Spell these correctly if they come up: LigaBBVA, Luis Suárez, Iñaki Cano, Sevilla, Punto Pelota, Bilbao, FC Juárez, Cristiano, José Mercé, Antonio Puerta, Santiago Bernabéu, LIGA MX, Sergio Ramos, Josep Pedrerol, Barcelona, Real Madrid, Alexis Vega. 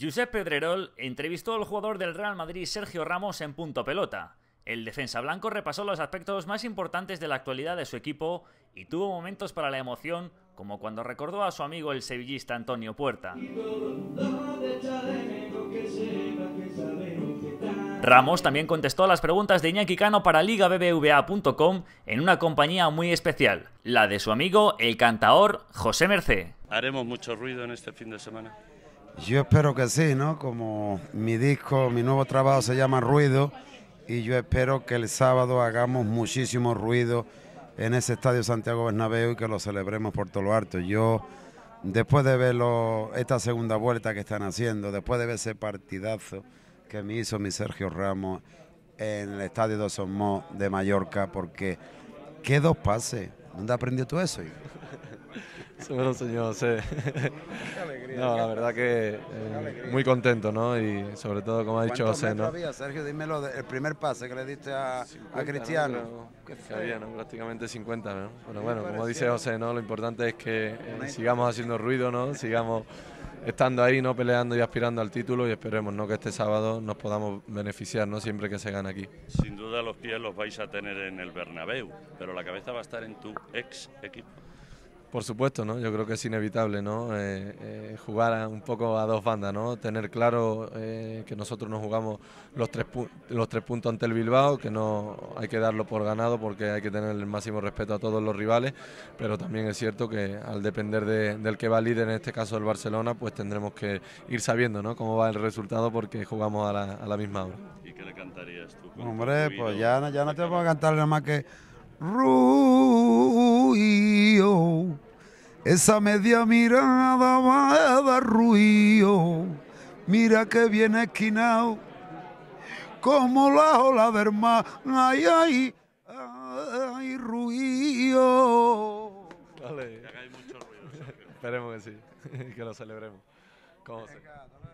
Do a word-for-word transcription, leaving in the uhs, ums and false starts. Josep Pedrerol entrevistó al jugador del Real Madrid Sergio Ramos en Punto Pelota. El defensa blanco repasó los aspectos más importantes de la actualidad de su equipo y tuvo momentos para la emoción, como cuando recordó a su amigo el sevillista Antonio Puerta. Ramos también contestó a las preguntas de Iñaki Cano para Liga B B V A punto com en una compañía muy especial, la de su amigo, el cantaor José Mercé. ¿Haremos mucho ruido en este fin de semana? Yo espero que sí, ¿no? Como mi disco, mi nuevo trabajo se llama Ruido, y yo espero que el sábado hagamos muchísimo ruido en ese estadio Santiago Bernabéu y que lo celebremos por todo lo alto. Yo, después de ver esta segunda vuelta que están haciendo, después de ver ese partidazo que me hizo mi Sergio Ramos en el estadio de Somos de Mallorca, porque qué dos pases. ¿Dónde aprendió tú eso, hijo? Se me lo enseñó, sí. Qué alegría. No, la verdad que eh, muy contento, ¿no? Y sobre todo, como ha dicho José, ¿no? Había, Sergio, dímelo, de, el primer pase que le diste a, cincuenta, a Cristiano. ¿No? Qué feo. Había, ¿no? Prácticamente cincuenta, ¿no? Pero bueno, bueno, como dice José, ¿no? Lo importante es que eh, sigamos haciendo ruido, ¿no? Sigamos estando ahí, ¿no? Peleando y aspirando al título, y esperemos, ¿no? Que este sábado nos podamos beneficiar, ¿no? Siempre que se gane aquí. Sin duda los pies los vais a tener en el Bernabéu, pero la cabeza va a estar en tu ex equipo. Por supuesto, ¿no? Yo creo que es inevitable, ¿no? Eh, eh, jugar a, un poco a dos bandas, ¿no? Tener claro eh, que nosotros nos jugamos los tres, los tres puntos ante el Bilbao, que no hay que darlo por ganado porque hay que tener el máximo respeto a todos los rivales, pero también es cierto que al depender de, del que va líder, en este caso el Barcelona, pues tendremos que ir sabiendo, ¿no? Cómo va el resultado, porque jugamos a la, a la misma hora. ¿Y qué le cantarías tú? Hombre, pues ya no, ya no te voy a cantar nada más que ruido. Esa media mirada va a dar ruido, mira que viene esquinao, como la ola del mar, ay, ay, ay, ruido. Dale, acá hay mucho ruido. Esperemos que sí, que lo celebremos. ¿Cómo se?